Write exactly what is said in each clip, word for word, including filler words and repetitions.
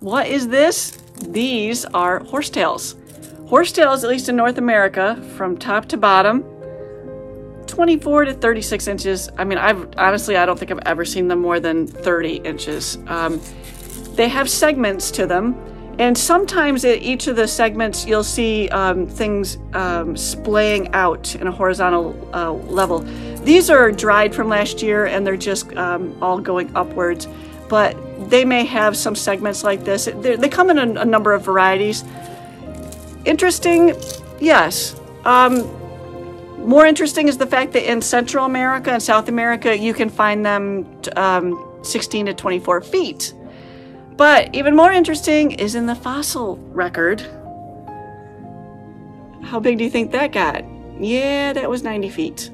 What is this? These are horsetails. Horsetails, at least in North America, from top to bottom, twenty-four to thirty-six inches. I mean, I've honestly, I don't think I've ever seen them more than thirty inches. Um, they have segments to them, and sometimes at each of the segments, you'll see um, things um, splaying out in a horizontal uh, level. These are dried from last year, and they're just um, all going upwards. But they may have some segments like this. They're, they come in a, a number of varieties. Interesting, yes. Um, more interesting is the fact that in Central America and South America, you can find them um, sixteen to twenty-four feet. But even more interesting is in the fossil record. How big do you think that got? Yeah, that was ninety feet.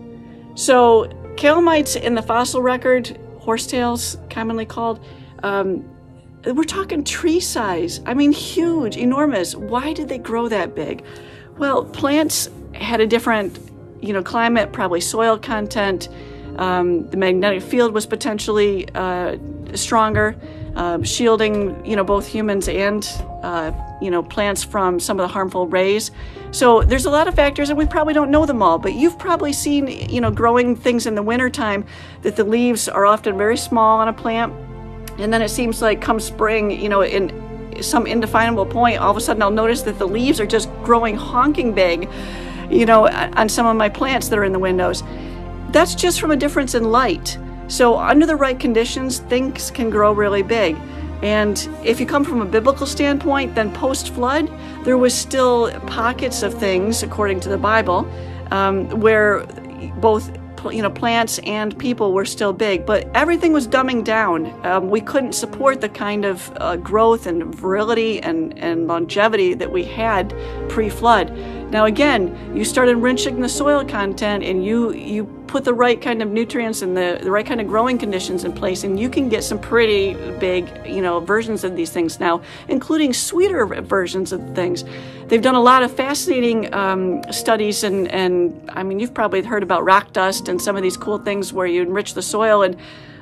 So calamites in the fossil record, horsetails, commonly called. Um, we're talking tree size. I mean, huge, enormous. Why did they grow that big? Well, plants had a different, you know, climate, probably soil content. Um, the magnetic field was potentially uh, stronger, uh, shielding, you know, both humans and, uh, you know, plants from some of the harmful rays. So there's a lot of factors, and we probably don't know them all, but you've probably seen, you know, growing things in the wintertime that the leaves are often very small on a plant. And then it seems like come spring, you know, in some indefinable point, all of a sudden I'll notice that the leaves are just growing honking big, you know, on some of my plants that are in the windows. That's just from a difference in light. So under the right conditions, things can grow really big. And if you come from a biblical standpoint, then post-flood, there was still pockets of things, according to the Bible, um, where both, you know, plants and people were still big, but everything was dumbing down. Um, we couldn't support the kind of uh, growth and virility and, and longevity that we had pre-flood. Now again, you start enriching the soil content, and you, you put the right kind of nutrients and the, the right kind of growing conditions in place, and you can get some pretty big, you know, versions of these things now, including sweeter versions of things. They've done a lot of fascinating um, studies, and, and I mean, you've probably heard about rock dust and some of these cool things where you enrich the soil, and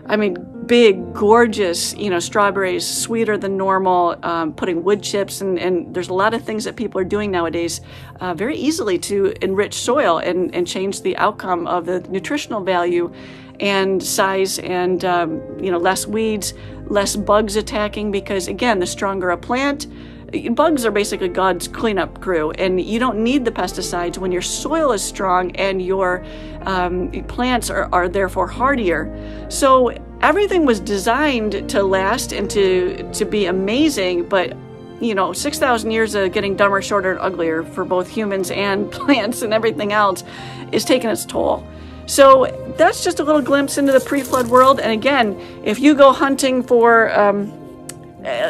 I mean, big, gorgeous, you know, strawberries, sweeter than normal, um, putting wood chips, and, and there's a lot of things that people are doing nowadays uh, very easily to enrich soil and, and change the outcome of the nutritional value and size, and, um, you know, less weeds, less bugs attacking, because again, the stronger a plant, bugs are basically God's cleanup crew, and you don't need the pesticides when your soil is strong and your um, plants are, are therefore hardier. So everything was designed to last and to, to be amazing, but you know, six thousand years of getting dumber, shorter, and uglier for both humans and plants and everything else is taking its toll. So that's just a little glimpse into the pre-flood world, and again, if you go hunting for um,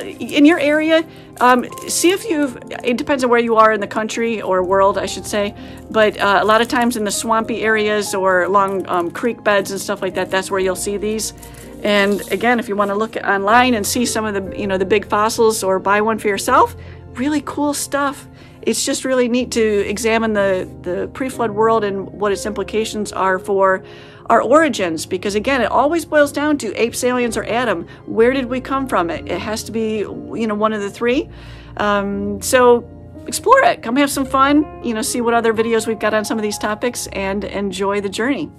in your area, um, see if you've, it depends on where you are in the country or world, I should say, but uh, a lot of times in the swampy areas or along um, creek beds and stuff like that, that's where you'll see these. And again, if you want to look online and see some of the, you know, the big fossils or buy one for yourself, really cool stuff. It's just really neat to examine the, the pre-flood world and what its implications are for our origins, because again, it always boils down to apes, aliens, or Adam. Where did we come from? It, it has to be, you know, one of the three. Um, so explore it. Come have some fun, you know, see what other videos we've got on some of these topics, and enjoy the journey.